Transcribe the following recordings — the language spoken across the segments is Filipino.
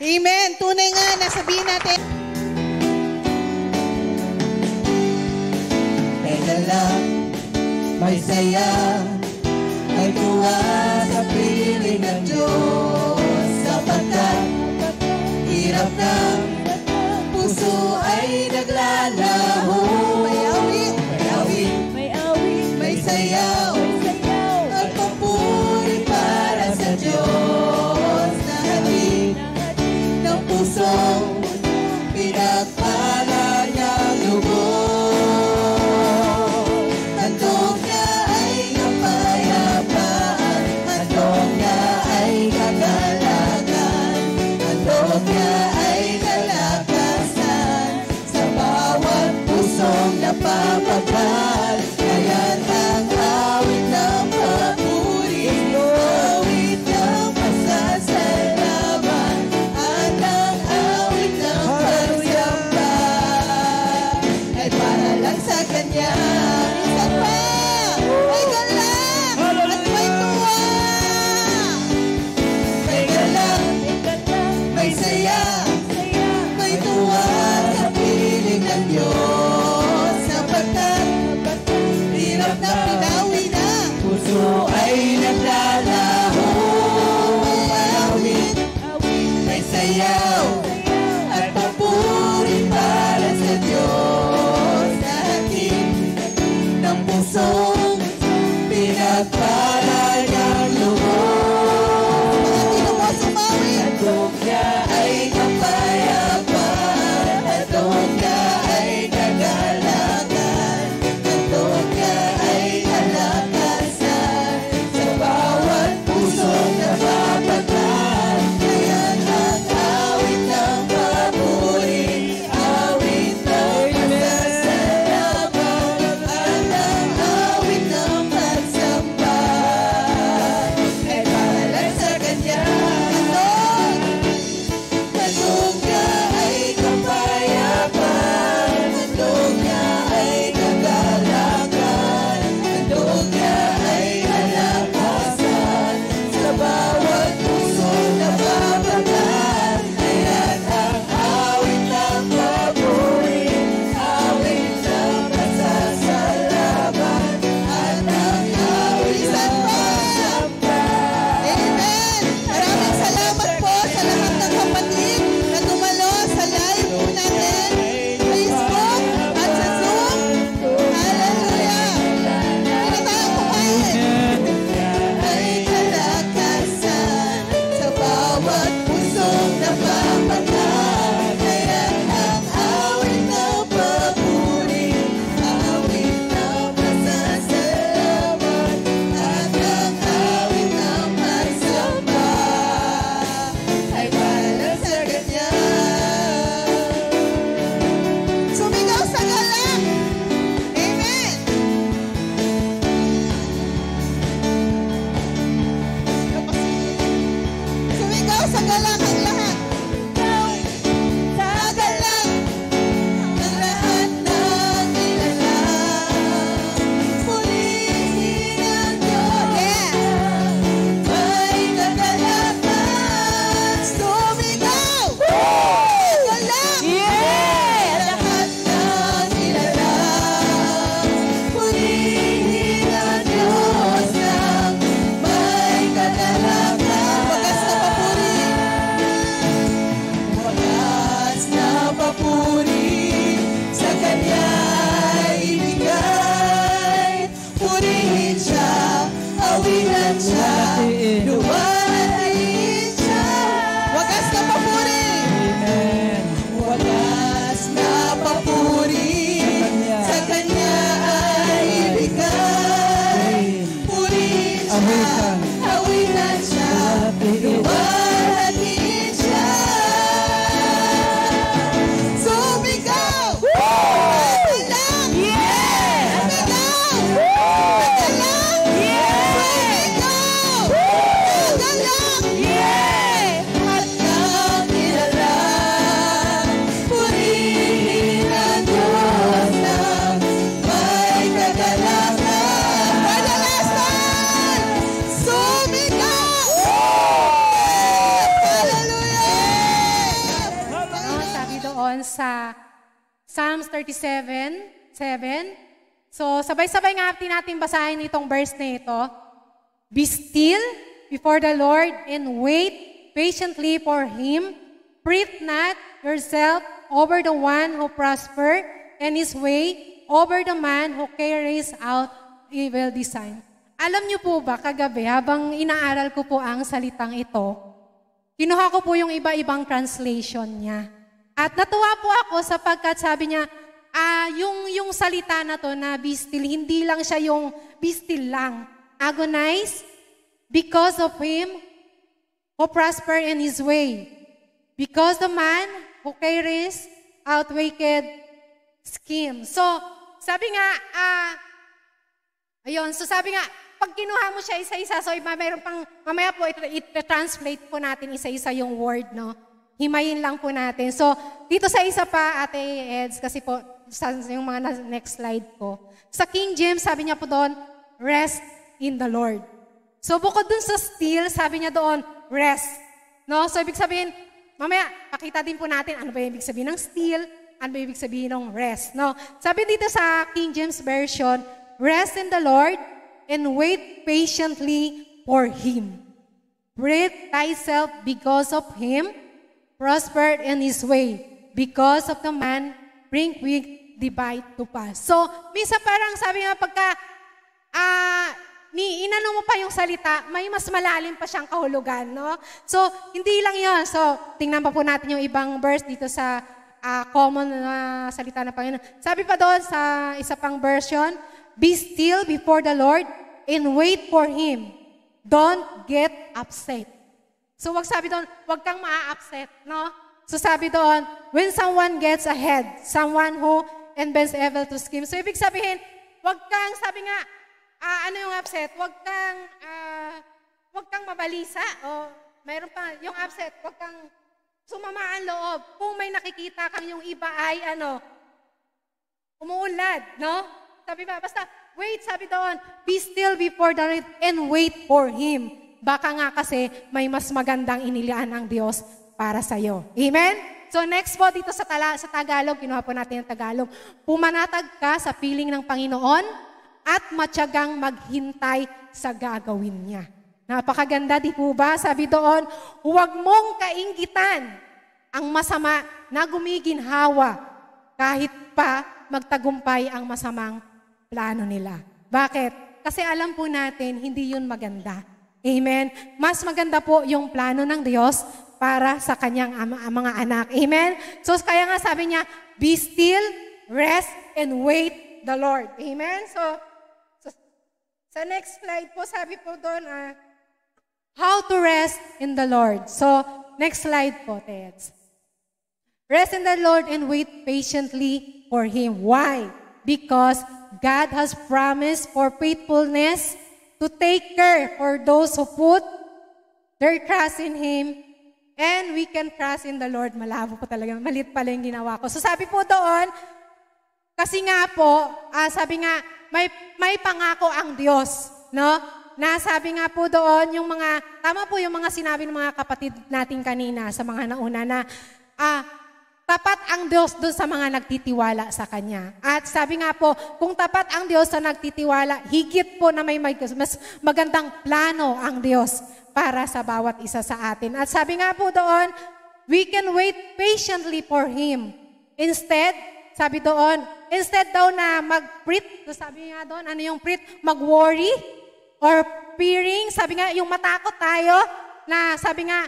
Amen. Tunay nga na sabihin natin. May galak, may saya, may tuwa sa piling ng Diyos. Sapagkat hirap ng puso ay naglalaho. May awit, may awit, may awit, may sayaw, may sayaw, at papuri para sa Diyos na hati ng puso, pinagpala niyang lubos. Handog niya ay kapayapaan, handog niya ay kagalakan, handog niya ay kalakasan sa bawat pusong napapagpal. Kaya't ang awit ng papuri, awit ng pasasalamat, at ang awit ng pagsamba ay para lang sa Kanya. Isa pa, may galak at may tuwa, may galak, may saya, may tuwa sa piling ng Diyos. Sapagkat hirap na pinawi na puso ay naglalaho. May awit, may sayaw, at papuri para sa Diyos na hatid ng pusong pinagpala niyang lubos. Mga tinubos sumawi, handog niya ay kapayapaan, handog niya ay kagalakan, handog niya ay kalakasan sa bawat pusong napapagpal. Kaya't ang awit ng papuri, awit ng pasasalamat, at ang awit ng pagsamba ay para lang sa Kanya. Handog, doon sa Psalms 37:7. So, sabay-sabay nga natin basahin itong verse na ito. Be still before the Lord and wait patiently for Him. Fret not yourself over the one who prosper and his way over the man who carries out evil design. Alam niyo po ba, kagabi, habang inaaral ko po ang salitang ito, kinuha ko po yung iba-ibang translation niya. At natuwa po ako sapagkat sabi niya, yung salita na to na be still, hindi lang siya yung be still lang. Agonize because of him who prosper in his way. Because the man who carries out wicked schemes. So, sabi nga, pag kinuha mo siya isa-isa, so mayroon pang, mamaya po, i-translate po natin isa-isa yung word, no? Himayin lang po natin. So, dito sa isa pa, Ate Eds, kasi po, sa yung mga next slide ko. Sa King James, sabi niya po doon, rest in the Lord. So, bukod dun sa still, sabi niya doon, rest. No? So, ibig sabihin, mamaya, pakita din po natin, ano ba ibig sabihin ng still, ano ba ibig sabihin ng rest, no? Sabi dito sa King James Version, rest in the Lord and wait patiently for Him. Fret thyself because of Him, prosper in His way, because of the man, bring quick divide to pass. So, minsan parang sabi nga pagka, inano mo pa yung salita, may mas malalim pa siyang kahulugan, no? So, hindi lang yun. So, tingnan pa po natin yung ibang verse dito sa common salita na Panginoon. Sabi pa doon sa isa pang version, be still before the Lord and wait for Him. Don't get upset. So, wag sabi doon, wag kang maa-upset, no? So, sabi doon, when someone gets ahead, someone who invents evil to scheme. So, ibig sabihin, wag kang, sabi nga, wag kang mabalisa. O, mayroon pa, yung upset, wag kang sumamaan loob. Kung may nakikita kang yung iba ay, umuulad, no? Sabi ba, basta, wait, sabi doon, be still before the Lord and wait for Him. Baka nga kasi may mas magandang inilaan ng Diyos para sa'yo. Amen? So next po dito sa Tagalog, kinuha po natin ang Tagalog. Pumanatag ka sa piling ng Panginoon at matyagang maghintay sa gagawin niya. Napakaganda, di po ba? Sabi doon, huwag mong kainggitan ang masama na gumiginhawa kahit pa magtagumpay ang masamang plano nila. Bakit? Kasi alam po natin, hindi yun maganda. Amen? Mas maganda po yung plano ng Diyos para sa kanyang mga anak. Amen? So, kaya nga sabi niya, be still, rest, and wait the Lord. Amen? So sa next slide po, sabi po doon, how to rest in the Lord. So, next slide po, Teds. Rest in the Lord and wait patiently for Him. Why? Because God has promised for faithfulness to take care for those who put their trust in Him and we can trust in the Lord. Malabo po talaga. Malit pala yung ginawa ko. So sabi po doon, kasi nga po, sabi nga, may pangako ang Diyos, no? Na sabi nga po doon, yung mga, tama po yung mga sinabi ng mga kapatid natin kanina sa mga nauna na, tapat ang Diyos doon sa mga nagtitiwala sa Kanya. At sabi nga po, kung tapat ang Diyos sa nagtitiwala, higit po na may mas magandang plano ang Diyos para sa bawat isa sa atin. At sabi nga po doon, we can wait patiently for Him. Instead, sabi doon, instead daw na mag-fret, so sabi nga doon, ano yung fret? Mag-worry or fearing. Sabi nga, yung matakot tayo na sabi nga,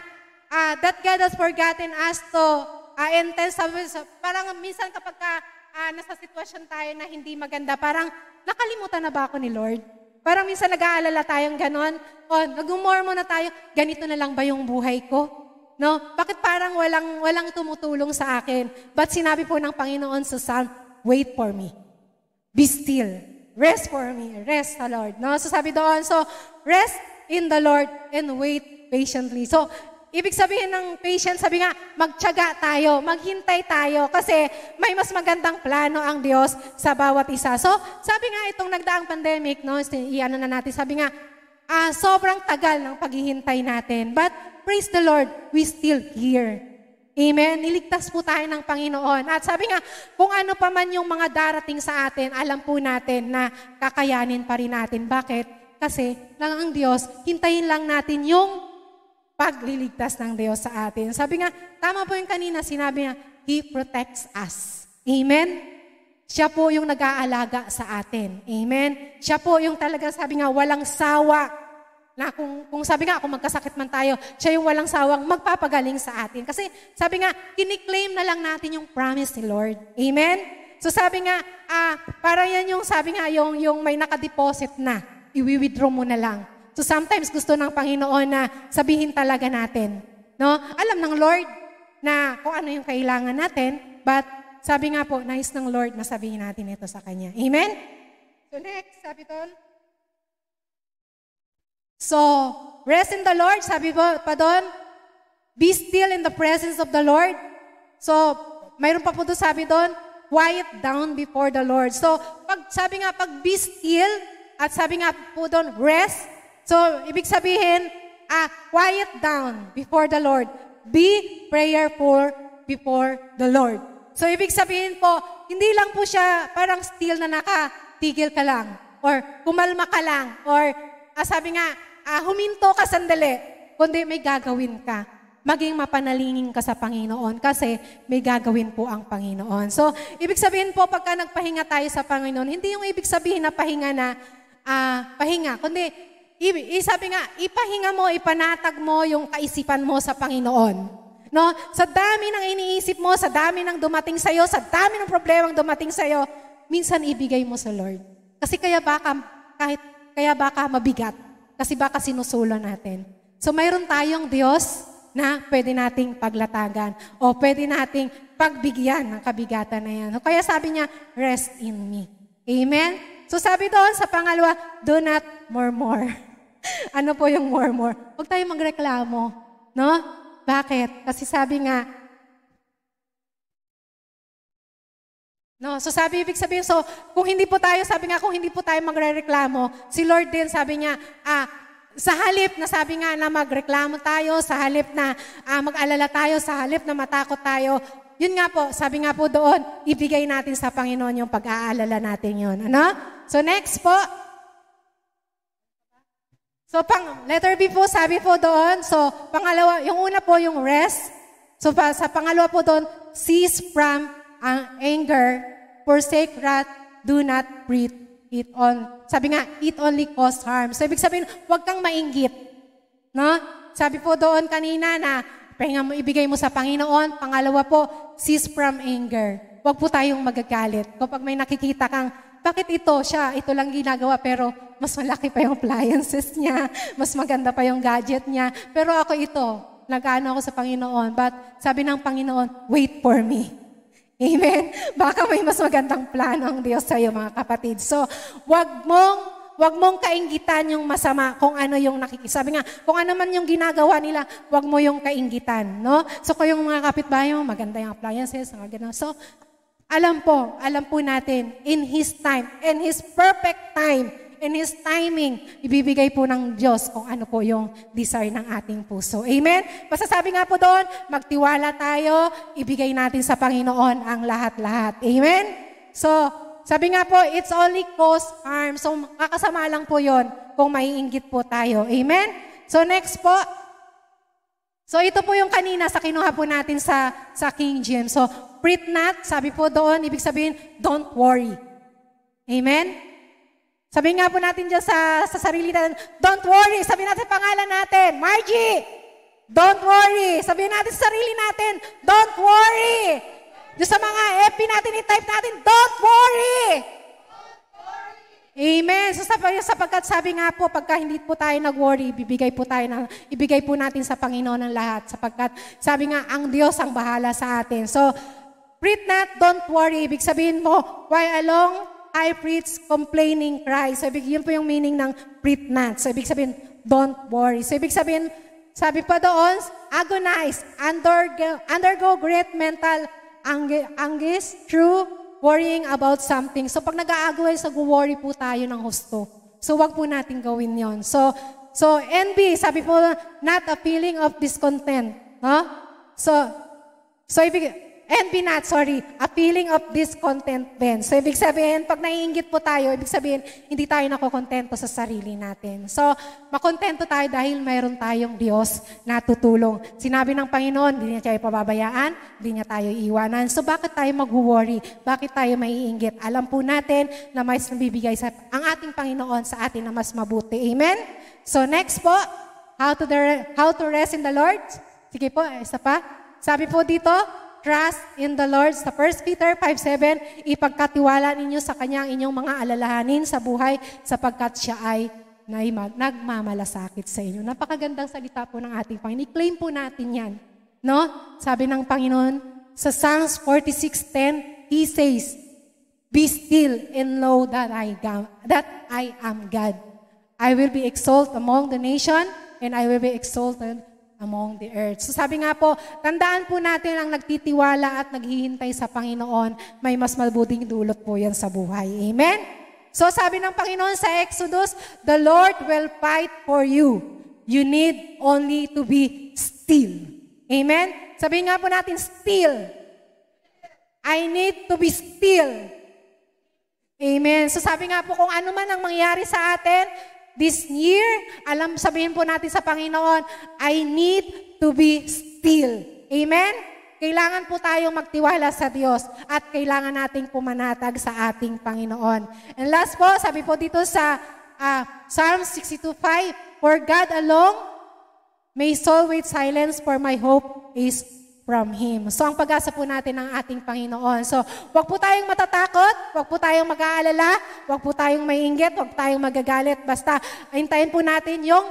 that God has forgotten us to intense, parang minsan kapag nasa sitwasyon tayo na hindi maganda, parang nakalimutan na ba ako ni Lord? Parang minsan nag-aalala tayong ganon, nag-umormo na tayo, ganito na lang ba yung buhay ko? No? Bakit parang walang tumutulong sa akin? But sinabi po ng Panginoon sa Psalm, wait for me. Be still. Rest for me. Rest the Lord. No? So sabi doon, so rest in the Lord and wait patiently. So, ibig sabihin ng patience, sabi nga, magtiyaga tayo, maghintay tayo kasi may mas magandang plano ang Diyos sa bawat isa. So, sabi nga itong nagdaang pandemic, no, iyan na natin, sabi nga, sobrang tagal ng paghihintay natin. But praise the Lord, we still here. Amen? Iligtas po tayo ng Panginoon. At sabi nga, kung ano pa man yung mga darating sa atin, alam po natin na kakayanin pa rin natin. Bakit? Kasi lang ang Diyos, hintayin lang natin yung pagliligtas ng Diyos sa atin. Sabi nga, tama po yung kanina, sinabi nga, He protects us. Amen? Siya po yung nag-aalaga sa atin. Amen? Siya po yung talaga, sabi nga, walang sawa. Na kung sabi nga, kung magkasakit man tayo, siya yung walang sawang magpapagaling sa atin. Kasi sabi nga, kiniklaim na lang natin yung promise ni Lord. Amen? So sabi nga, para yan yung sabi nga, yung may nakadeposit na, i-withdraw mo na lang. So sometimes gusto ng Panginoon na sabihin talaga natin. No? Alam ng Lord na kung ano yung kailangan natin, but sabi nga po, nais ng Lord na sabihin natin ito sa Kanya. Amen? So next, sabi doon, so, rest in the Lord, sabi pa doon, be still in the presence of the Lord. So, mayroon pa po doon sabi doon, quiet down before the Lord. So, sabi nga, pag be still, at sabi nga po doon, rest. So, ibig sabihin, quiet down before the Lord. Be prayerful before the Lord. So, ibig sabihin po, hindi lang po siya parang still na nakatigil ka lang, or kumalma ka lang, or sabi nga, huminto ka sandali, kundi may gagawin ka. Maging mapanalingin ka sa Panginoon kasi may gagawin po ang Panginoon. So, ibig sabihin po pagka nagpahinga tayo sa Panginoon, hindi yung ibig sabihin na pahinga na pahinga, kundi sabi nga, ipahinga mo, ipanatag mo yung kaisipan mo sa Panginoon. No? Sa dami ng iniisip mo, sa dami ng dumating sa'yo, sa dami ng problemang dumating sa'yo, minsan ibigay mo sa Lord. Kasi kaya baka mabigat. Kasi baka sinusulo natin. So mayroon tayong Diyos na pwede nating paglatagan o pwede nating pagbigyan ng kabigatan na yan. So, kaya sabi niya, rest in me. Amen? So sabi doon sa pangalawa, do not murmur. Ano po yung murmur? Huwag tayong magreklamo. No? Bakit? Kasi sabi nga, no, so ibig sabihin, so kung hindi po tayo, sabi nga, kung hindi po tayo magrereklamo, si Lord din sabi niya, sa halip na sabi nga na magreklamo tayo, sa halip na mag-alala tayo, sa halip na matakot tayo, yun nga po, sabi nga po doon, ibigay natin sa Panginoon yung pag-aalala natin yun. Ano? So next po, so letter B po, sabi po doon, so pangalawa, yung una po yung rest, so sa pangalawa po doon, cease from anger, forsake wrath, do not breathe it on. Sabi nga, it only cause harm. So, ibig sabihin, huwag kang mainggit. No? Sabi po doon kanina na, pahinga mo, ibigay mo sa Panginoon. Pangalawa po, cease from anger. Huwag po tayong magagalit. Kapag may nakikita kang, bakit ito siya? Ito lang ginagawa, pero mas malaki pa yung appliances niya. Mas maganda pa yung gadget niya. Pero ako ito, nag-ano ako sa Panginoon. But sabi ng Panginoon, wait for me. Amen? Baka may mas magandang plano ang Diyos sa iyo, mga kapatid. So, wag mong kainggitan yung masama kung ano yung nakikita. Sabi nga, kung ano man yung ginagawa nila, wag mo yung kainggitan, no? So, kung yung mga kapitbahay mo, maganda yung appliances, maganda. So, alam po natin, in His time, in His perfect time, in His timing, ibibigay po ng Diyos kung ano po yung desire ng ating puso. Amen? Masasabi nga po doon, magtiwala tayo, ibigay natin sa Panginoon ang lahat-lahat. Amen? So, sabi nga po, it's only cause harm. So, kakasama lang po yon kung maiinggit po tayo. Amen? So, next po. So, ito po yung kanina sa kinuha po natin sa King James. So, fret not, sabi po doon, ibig sabihin, don't worry. Amen? Sabi nga po natin dyan sa sarili natin, don't worry, sabi natin pangalan natin, Margie, don't worry. Sabi natin sa sarili natin, don't worry. Diyos sa mga FB natin, i-type natin, don't worry. Amen. So sapagkat sabi nga po, pagka hindi po tayo nag-worry, ibigay po natin sa Panginoon ng lahat. Sapagkat sabi nga, ang Diyos ang bahala sa atin. So, fret not, don't worry. Ibig sabihin mo, why along? I preach complaining cry. So, yun po yung meaning ng fret not. So, ibig sabihin, don't worry. So, ibig sabihin, sabi pa doon, agonize, undergo great mental anguish through worrying about something. So, pag nag-aagonize, nag-worry po tayo ng husto. So, wag po natin gawin yon. So envy, sabi po, not a feeling of discontent. Huh? So, So, and be not, sorry, appealing of discontentment. So, ibig sabihin, pag naiinggit po tayo, ibig sabihin, hindi tayo nakokontento sa sarili natin. So, makontento tayo dahil mayroon tayong Diyos na tutulong. Sinabi ng Panginoon, hindi niya tayo pababayaan, hindi niya tayo iiwanan. So, bakit tayo mag-worry? Bakit tayo maiinggit? Alam po natin na may nabibigay ang ating Panginoon sa atin na mas mabuti. Amen? So, next po, how to rest in the Lord. Sige po, isa pa. Sabi po dito, trust in the Lord. Sa 1 Peter 5:7, ipagkatiwala ninyo sa Kanya ang inyong mga alalahanin sa buhay sapagkat Siya ay nagmamalasakit sa inyo. Napakagandang salita po ng ating Panginoon. I-claim po natin yan. No? Sabi ng Panginoon, sa Psalms 46:10, He says, "Be still and know that I am God. I will be exalted among the nation and I will be exalted among the earth." So sabi nga po, tandaan po natin ang nagtitiwala at naghihintay sa Panginoon, may mas mabuting dulot po yan sa buhay. Amen? So sabi ng Panginoon sa Exodus, "The Lord will fight for you. You need only to be still." Amen? Sabi nga po natin, still. I need to be still. Amen? So sabi nga po, kung ano man ang mangyari sa atin, this year, sabihin po natin sa Panginoon, I need to be still. Amen? Kailangan po tayong magtiwala sa Diyos at kailangan nating pumanatag sa ating Panginoon. And last po, sabi po dito sa Psalm 62:5, "For God alone may soul wait silence, for my hope is from Him." So, ang pag-asa po natin ng ating Panginoon. So, huwag po tayong matatakot, huwag po tayong mag-aalala, huwag po tayong maiinggit, huwag tayong magagalit. Basta, hintayin po natin yung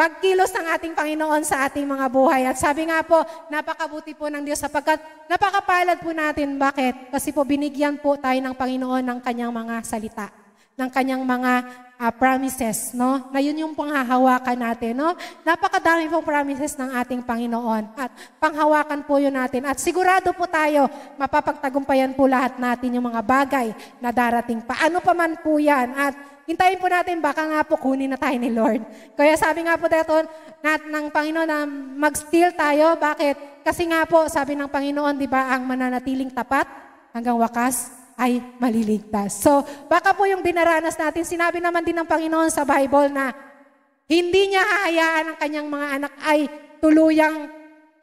pagkilos ng ating Panginoon sa ating mga buhay. At sabi nga po, napakabuti po ng Diyos sapagkat napakapalad po natin. Bakit? Kasi po, binigyan po tayo ng Panginoon ng Kanyang mga salita, ng Kanyang mga promises, no? Na yun yung panghahawakan natin, no? Napakadami pong promises ng ating Panginoon at panghawakan po yun natin. At sigurado po tayo, mapapagtagumpayan po lahat natin yung mga bagay na darating pa. Ano pa man po yan. At hintayin po natin, baka nga po kunin na tayo ni Lord. Kaya sabi nga po dito ng Panginoon na mag-steal tayo. Bakit? Kasi nga po, sabi ng Panginoon, di ba, ang mananatiling tapat hanggang wakas ay maliligtas. So, baka po yung dinaranas natin, sinabi naman din ng Panginoon sa Bible na hindi niya hahayaan ang kanyang mga anak ay tuluyang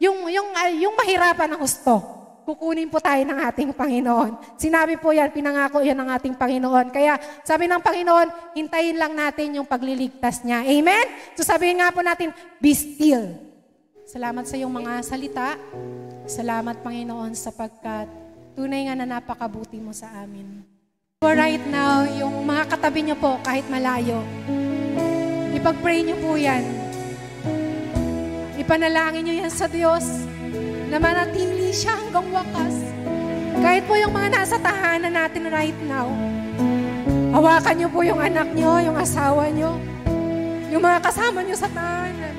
yung mahirapan ng husto. Kukunin po tayo ng ating Panginoon. Sinabi po yan, pinangako yan ng ating Panginoon. Kaya sabi ng Panginoon, hintayin lang natin yung pagliligtas niya. Amen? So sabihin nga po natin, be still. Salamat sa iyong mga salita. Salamat, Panginoon, sapagkat tunay nga na napakabuti mo sa amin. For right now, yung mga katabi nyo po, kahit malayo, ipag-pray nyo po yan. Ipanalangin nyo yan sa Diyos na manatili siya hanggang wakas. Kahit po yung mga nasa tahanan natin right now, hawakan nyo po yung anak nyo, yung asawa nyo, yung mga kasama nyo sa tahanan.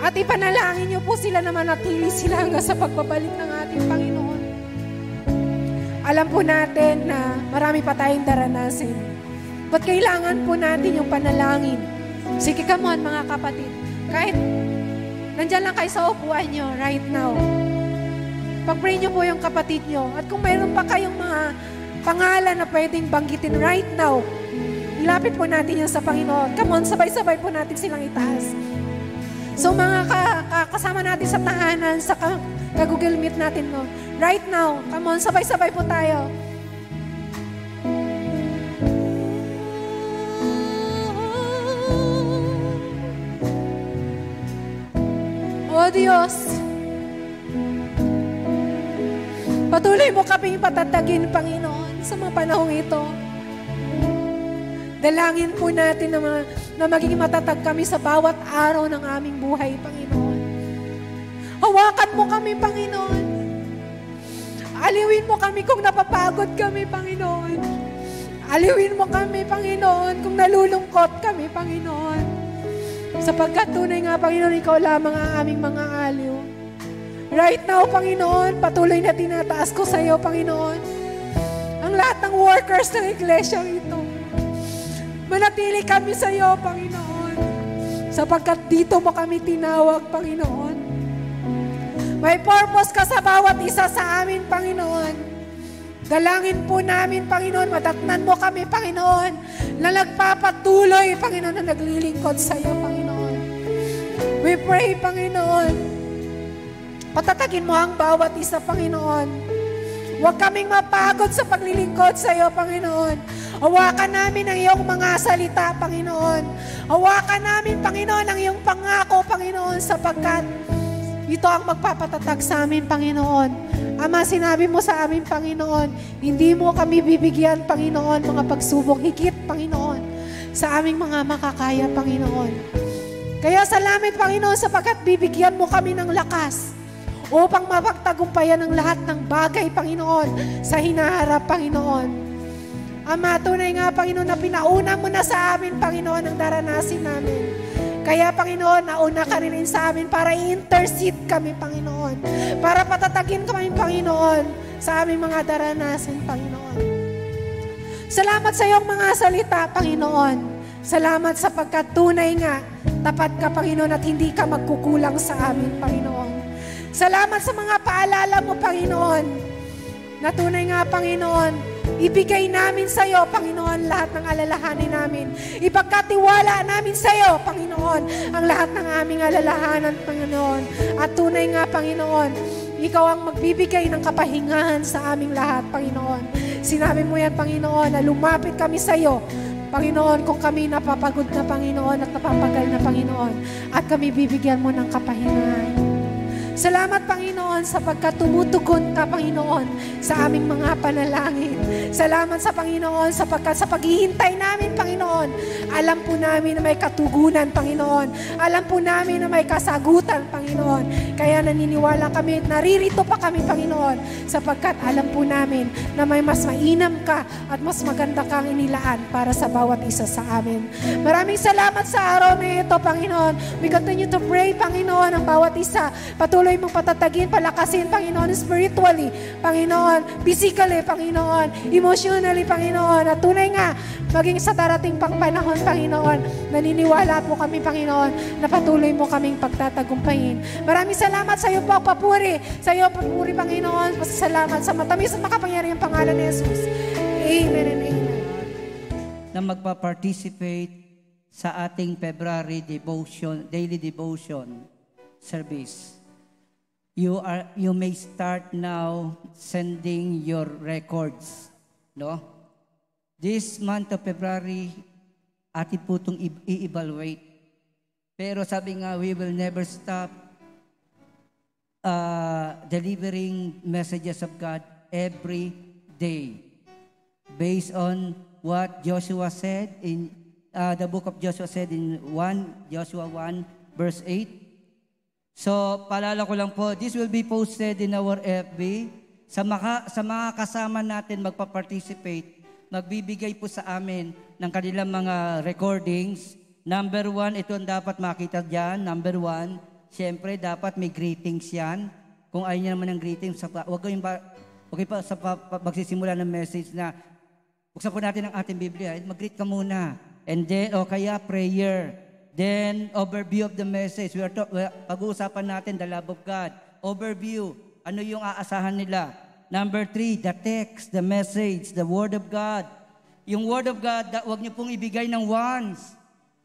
At ipanalangin nyo po sila na manatili sila hanggang sa pagbabalik ng ating Panginoon. Alam po natin na marami pa tayong daranasin. But kailangan po natin yung panalangin. Sige, come on, mga kapatid. Kahit nandyan lang kayo sa upuan nyo right now, pag-pray nyo po yung kapatid nyo. At kung mayroon pa kayong mga pangalan na pwedeng banggitin right now, ilapit po natin yan sa Panginoon. Come on, sabay-sabay po natin silang itaas. So mga kasama natin sa tahanan, sa Google Meet natin, no? Right now, come on, sabay-sabay po tayo. Oh Diyos, patuloy mo kaming patatagin, Panginoon, sa mga panahong ito. Dalangin po natin na maging matatag kami sa bawat araw ng aming buhay, Panginoon. Hawakan mo kami, Panginoon. Aliwin mo kami kung napapagod kami, Panginoon. Aliwin mo kami, Panginoon, kung nalulungkot kami, Panginoon. Sapagkat tunay nga, Panginoon, ikaw lamang ang aming mga aliw. Right now, Panginoon, patuloy na tinataas ko sa iyo, Panginoon, ang lahat ng workers ng iglesia ito. Manatili kami sa iyo, Panginoon, sapagkat dito mo kami tinawag, Panginoon. May purpose ka sa bawat isa sa amin, Panginoon. Dalangin po namin, Panginoon, madatnan mo kami, Panginoon, na nagpapatuloy, Panginoon, na naglilingkod sa iyo, Panginoon. We pray, Panginoon, patatagin mo ang bawat isa, Panginoon. Huwag kaming mapagod sa paglilingkod sa iyo, Panginoon. Hawakan namin ang iyong mga salita, Panginoon. Hawakan namin, Panginoon, ang iyong pangako, Panginoon, sapagkat ito ang magpapatatag sa amin, Panginoon. Ama, sinabi mo sa amin, Panginoon, hindi mo kami bibigyan, Panginoon, mga pagsubok higit, Panginoon, sa aming mga makakaya, Panginoon. Kaya salamat, Panginoon, sapagkat bibigyan mo kami ng lakas upang mapagtagumpayan ang lahat ng bagay, Panginoon, sa hinaharap, Panginoon. Ama, tunay nga, Panginoon, na pinauna mo na sa amin, Panginoon, ang daranasin namin. Kaya, Panginoon, nauna ka rin sa amin para i-intercede kami, Panginoon. Para patatagin kami, Panginoon, sa aming mga daranasin, Panginoon. Salamat sa iyong mga salita, Paginoon. Salamat sapagkat tunay nga, tapat ka, Panginoon, at hindi ka magkukulang sa amin, Panginoon. Salamat sa mga paalala mo, Panginoon. Na tunay nga, Panginoon, ibigay namin sa iyo, Panginoon, lahat ng alalahanin namin. Ipagkatiwala namin sa iyo, Panginoon, ang lahat ng aming alalahanan, Panginoon. At tunay nga, Panginoon, ikaw ang magbibigay ng kapahingahan sa aming lahat, Panginoon. Sinabi mo yan, Panginoon, na lumapit kami sa iyo, Panginoon, kung kami napapagod na, Panginoon, at napapagal na, Panginoon, at kami bibigyan mo ng kapahingahan. Salamat, Panginoon, sapagkat tumutugon ka, Panginoon, sa aming mga panalangin. Salamat sa Panginoon, sapagkat sa paghihintay namin, Panginoon, alam po namin na may katugunan, Panginoon. Alam po namin na may kasagutan, Panginoon. Kaya naniniwala kami, naririto pa kami, Panginoon, sapagkat alam po namin na may mas mainam ka at mas maganda kang inilaan para sa bawat isa sa amin. Maraming salamat sa araw na ito, Panginoon. We continue to pray, Panginoon, ang bawat isa. Patuloy mong patatagin, palakasin, Panginoon, spiritually, Panginoon, physically, Panginoon, emotionally, Panginoon, at tunay nga, maging sa darating pang panahon, Panginoon, naniniwala po kami, Panginoon, na patuloy mo kaming pagtatagumpayin. Maraming salamat sa iyo, papuri, sa iyo, papuri, Panginoon, pasasalamat sa matamis at makapangyariang pangalan ni Jesus. Amen and amen. Na magpa-participate sa ating February devotion, daily devotion service. You may start now sending your records. No? This month of February, atin po itong i-evaluate. Pero sabi nga, we will never stop delivering messages of God every day. Based on what Joshua said in the book of Joshua said in Joshua 1:8. So, paalala ko lang po, this will be posted in our FB. Sa mga kasama natin magpa-participate, magbibigay po sa amin ng kanilang mga recordings. Number one, ito ang dapat makita dyan. Number one, siyempre dapat may greetings yan. Kung ayaw niya naman ng greetings, huwag kayong magsisimula ng message na buksan po natin ang ating Biblia. Mag-greet ka muna. And then, o kaya prayer. Then, overview of the message. Pag-uusapan natin the love of God. Overview. Ano yung aasahan nila? Number three, the text, the message, the Word of God. Yung Word of God, huwag niyo pong ibigay ng once.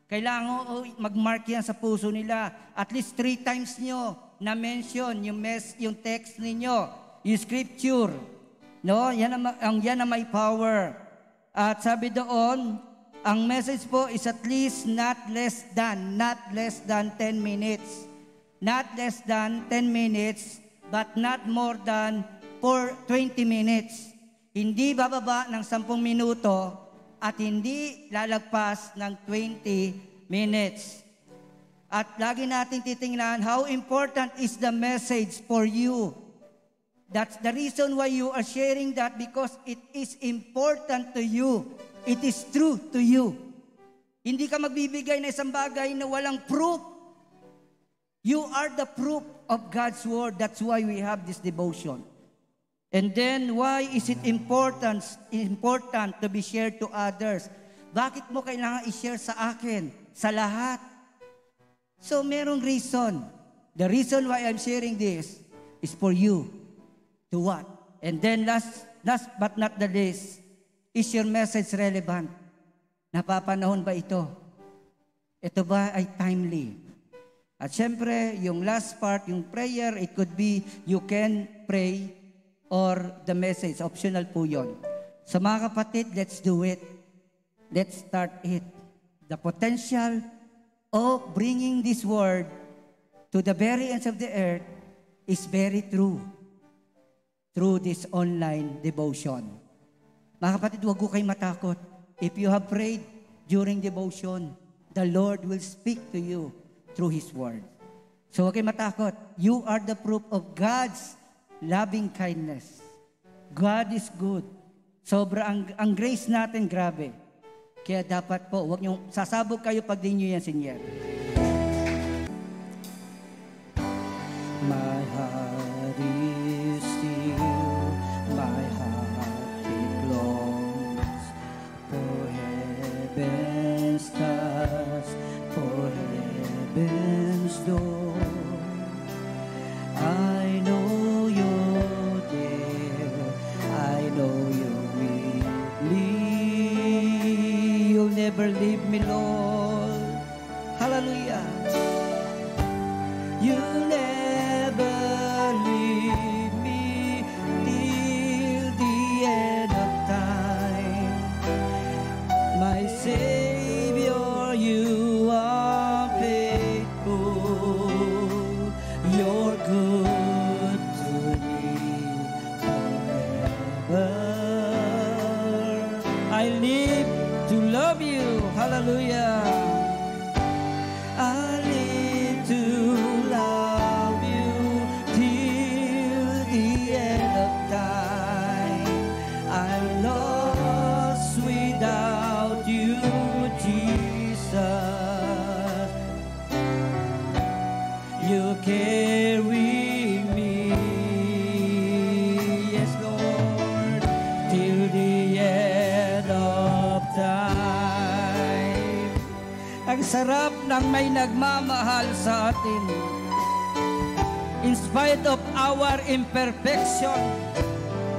Kailangan mag-mark yan sa puso nila. At least 3 times niyo na-mention yung text ninyo, yung scripture. No? Yan ang may power. At sabi doon, ang message po is at least not less than 10 minutes. Not less than 10 minutes, but not more than 20 minutes. Hindi bababa ng 10 minuto at hindi lalagpas ng 20 minutes. At lagi nating titingnan, how important is the message for you? That's the reason why you are sharing that, because it is important to you. It is true to you. Hindi ka magbibigay na isang bagay na walang proof. You are the proof of God's word. That's why we have this devotion. And then, why is it important to be shared to others? Bakit mo kailangan i-share sa akin, sa lahat? So, merong reason. The reason why I'm sharing this, is for you to what? And then last but not the least, is your message relevant? Napapanahon ba ito? Ito ba ay timely? At syempre, yung last part, yung prayer, it could be you can pray or the message. Optional po yun. So mga kapatid, let's do it. Let's start it. The potential of bringing this word to the very ends of the earth is very true through this online devotion. Mga kapatid, huwag ko kayo matakot. If you have prayed during devotion, the Lord will speak to you through His Word. So huwag kayo matakot. You are the proof of God's loving kindness. God is good. Sobra ang grace natin, grabe. Kaya dapat po, huwag niyong sasabog kayo pag di niyo yan sinyer. My heart is still, my heart belongs for heaven's stars, for heaven's door. I know you're there, I know you're with me. You'll never leave me, Lord. Hallelujah. You'll never leave me till the end of time. My Savior, you are faithful. You're good to me forever. I live to love you. Hallelujah. I live to carry me, yes Lord, till the end of time. Ang sarap ng may nagmamahal sa atin. In spite of our imperfection,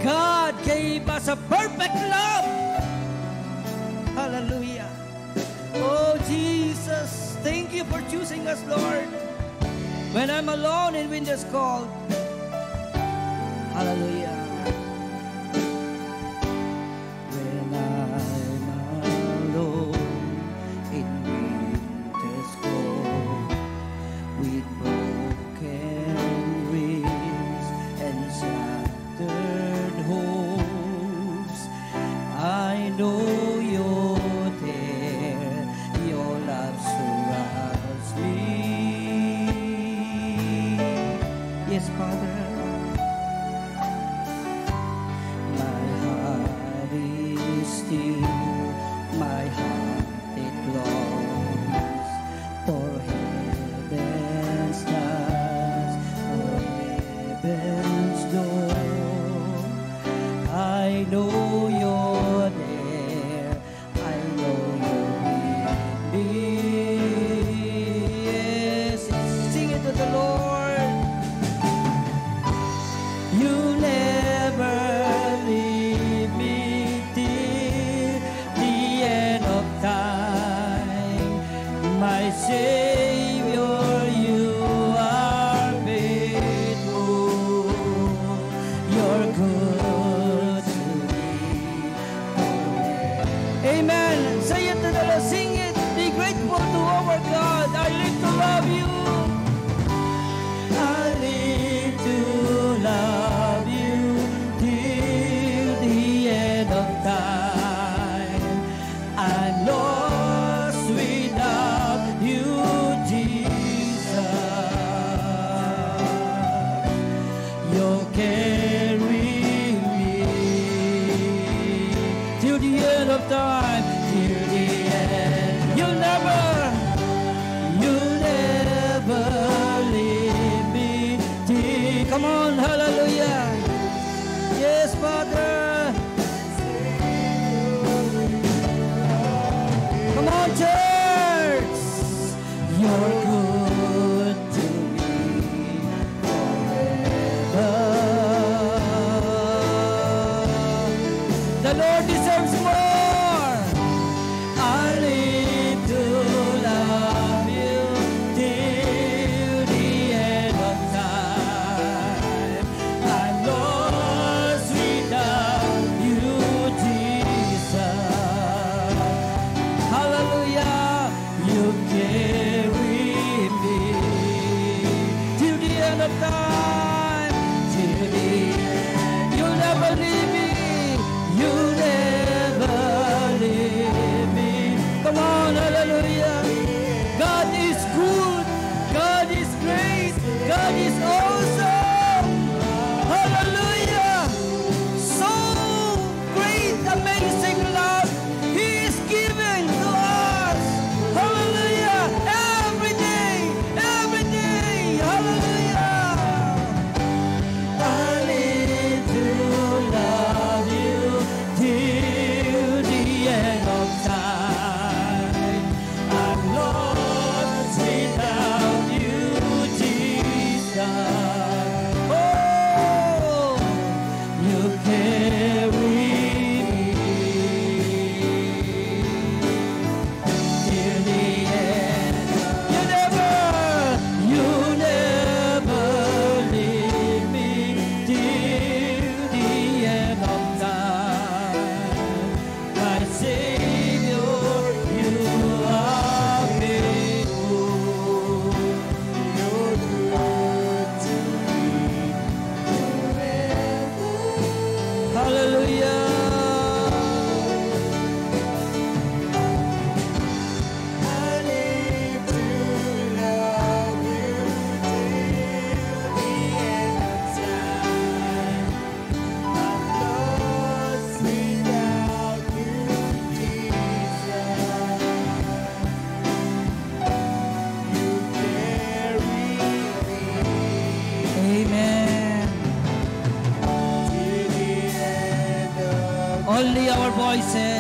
God gave us a perfect love. Hallelujah. Oh Jesus, thank you for choosing us, Lord. When I'm alone and wind is cold. Hallelujah. When I'm alone in winter's cold, with broken wings and shattered hopes, I know you're there, your love surrounds me. Yes, Father. My heart is still, my heart it longs for heaven's stars, for heaven's door. I know you're there, I know you're with me. Yes, sing it to the Lord. Savior, you are faithful, you're good to me. Amen. Say it to the Lord, sing it, be grateful to our God. I live to love you. I live to love you till the end of time. I know come on, hallelujah. Yes, Father. Come on, church. You're good to me forever. Lord deserves more. I live to love you till the end of time. I'm lost without you, Jesus. Hallelujah, you carry me till the end of time. Till the end, you'll never leave me. You'll never leave me. Come on, hallelujah. God is good. God is grace. God is awesome. Hallelujah. So great, amazing love He is given to us. Hallelujah. Every day. Every day. Hallelujah. I need to love you. Till the end of time, I'm lost without you, Jesus. Oh, you carry me till the end. You never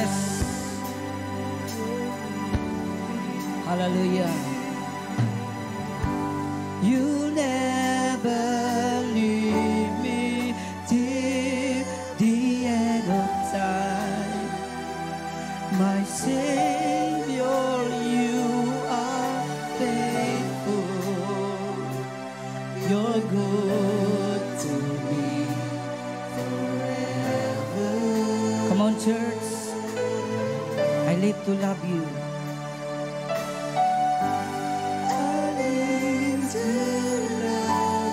leave me till the end of time. My Savior, you are faithful. You're good to me forever. Hallelujah. I need to love you till the end of time. I'm lost without you, Jesus. You carry me Amen. till the end of Only our voices.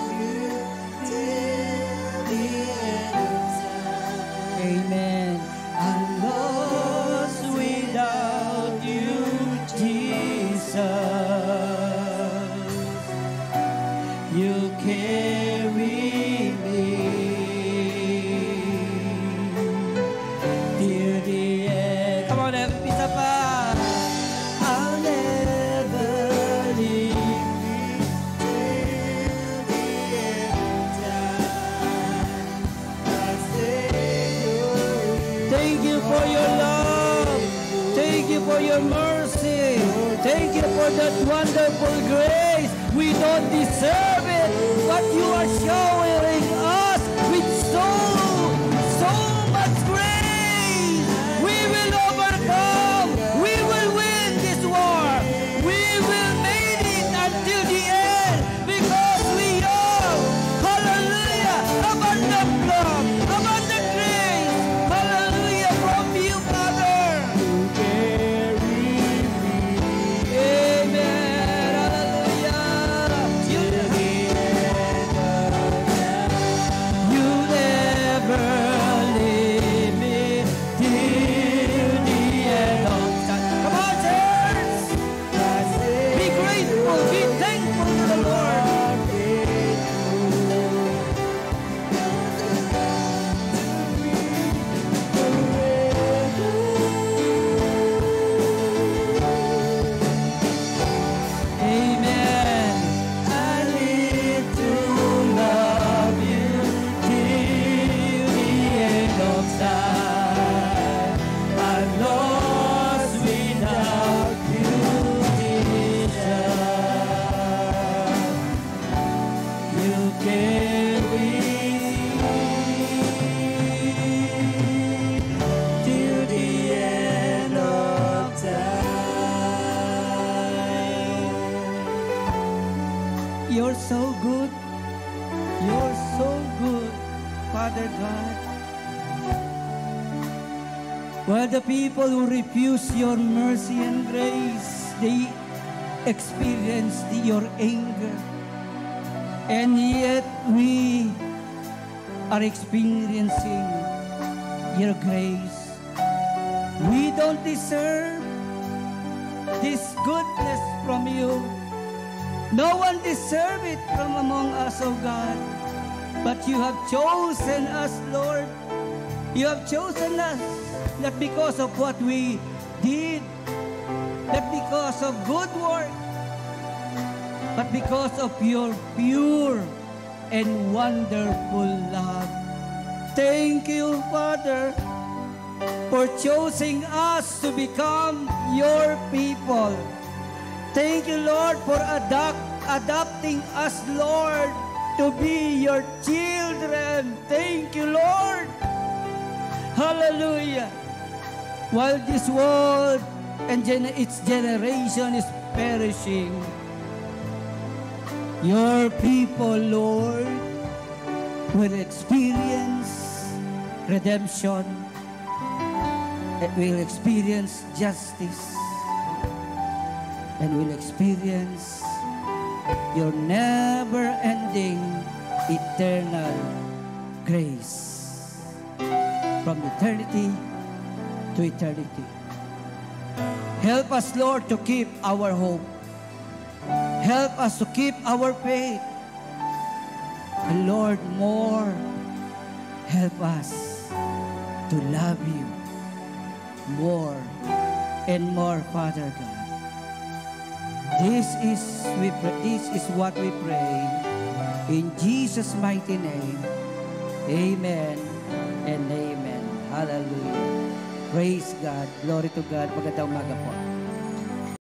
Hallelujah. You never leave me till the end of time. My Savior, you are faithful. You're good to me forever. Come on, church. I live to love you. I live to love you till the end of time. Amen. I'm lost without you, Jesus. You carry me till the end. Come on, every piece of us. I'll never leave you till the end of time. I say, Thank you for your love. Thank you for your mercy. Thank you for that wonderful grace. We don't deserve it, but you are showing us with so much grace. We will overcome. We will win this war. We will make it until the end because we are, hallelujah, abundant love, abundant grace. Hallelujah from you, Father. Amen. Hallelujah. You Father God. While the people who refuse your mercy and grace, they experience your anger. And yet we are experiencing your grace. We don't deserve this goodness from you. No one deserves it from among us, O God. But you have chosen us, Lord. You have chosen us not because of what we did, not because of good work, but because of your pure and wonderful love. Thank you, Father, for choosing us to become your people. Thank you, Lord, for adopting us, Lord, to be your children. Thank you, Lord. Hallelujah. While this world and its generation is perishing, your people, Lord, will experience redemption. It will experience justice. And will experience your never-ending eternal grace from eternity to eternity. Help us, Lord, to keep our hope. Help us to keep our faith. And Lord, more, help us to love you more and more, Father God. This is what we pray in Jesus' mighty name. Amen and amen. Hallelujah. Praise God. Glory to God. Magandang umaga po.